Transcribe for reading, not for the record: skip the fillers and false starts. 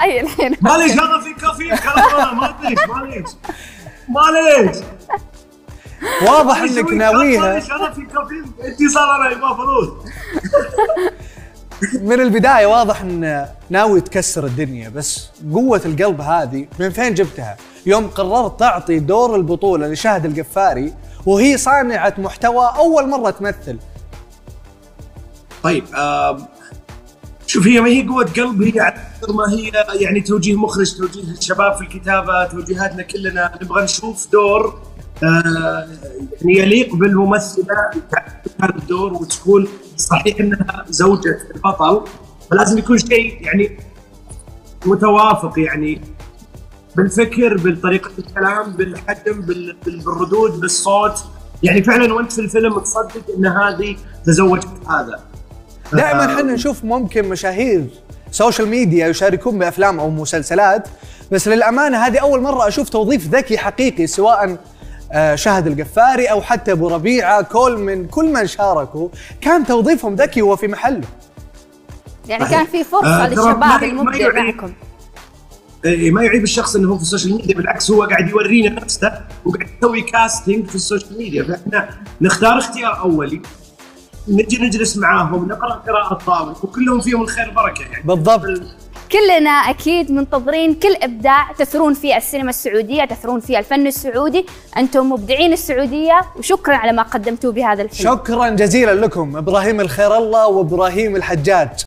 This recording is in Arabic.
اي الحين ماليش انا في كافيين خلاص انا ماليش واضح انك ناويها ماليش انا في كافيين اتصال علي المفروض من البدايه واضح ان ناوي تكسر الدنيا، بس قوه القلب هذه من فين جبتها؟ يوم قررت تعطي دور البطوله لشهد الجفاري وهي صانعه محتوى اول مره تمثل. طيب شوف هي ما هي قوه قلب، هي اكثر ما هي يعني توجيه مخرج، توجيه الشباب في الكتابه، توجيهاتنا كلنا نبغى نشوف دور يعني يليق بالممثله هذا الدور، وتكون صحيح انها زوجة البطل فلازم يكون شيء يعني متوافق يعني بالفكر، بالطريقة الكلام، بالحجم، بالردود، بالصوت، يعني فعلا وانت في الفيلم تصدق ان هذه تزوجت هذا. دائما احنا نشوف ممكن مشاهير سوشيال ميديا يشاركون بافلام او مسلسلات، بس للامانه هذه اول مرة اشوف توظيف ذكي حقيقي سواء شهد الجفاري او حتى ابو ربيعه، كل من شاركوا كان توظيفهم ذكي وهو في محله. يعني كان في فرصه للشباب المبدع معكم. اي ما يعيب الشخص انه هو في السوشيال ميديا، بالعكس هو قاعد يورينا نفسه وقاعد يسوي كاستنج في السوشيال ميديا، فاحنا نختار اختيار اولي، نجي نجلس معاهم، نقرا قراءه طاوله، وكلهم فيهم الخير بركه يعني. بالضبط. كلنا أكيد منتظرين كل إبداع تثرون فيه السينما السعودية، تثرون فيه الفن السعودي، أنتم مبدعين السعودية، وشكراً على ما قدمتوه بهذا الفيلم. شكراً جزيلاً لكم إبراهيم الخير الله وإبراهيم الحجاج.